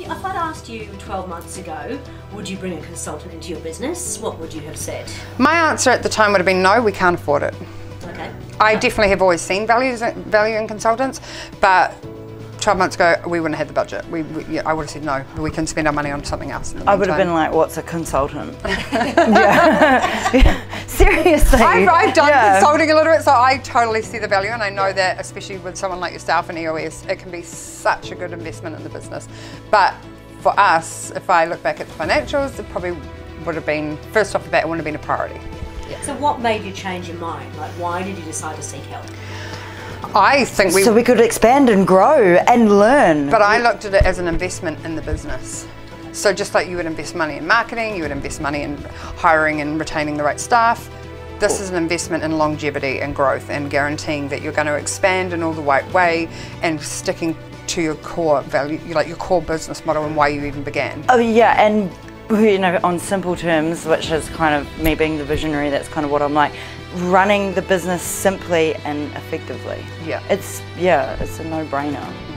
If I'd asked you 12 months ago, would you bring a consultant into your business, what would you have said? My answer at the time would have been no, we can't afford it. Okay. I definitely have always seen value in consultants, but 12 months ago we wouldn't have the budget. I would have said no, we can spend our money on something else. I would have been like, what's a consultant? Seriously. I've done consulting a little bit, so I totally see the value, and I know that especially with someone like yourself and EOS, it can be such a good investment in the business. But for us, if I look back at the financials, it probably would have been, first off the bat, it wouldn't have been a priority. Yeah. So what made you change your mind? Like, why did you decide to seek help? I think so we could expand and grow and learn. But I looked at it as an investment in the business. So just like you would invest money in marketing, you would invest money in hiring and retaining the right staff, this is an investment in longevity and growth and guaranteeing that you're going to expand in all the right way and sticking to your core value, like your core business model and why you even began. Oh yeah, and you know, on simple terms, which is kind of me being the visionary, that's kind of what I'm like, running the business simply and effectively. Yeah. It's a no-brainer.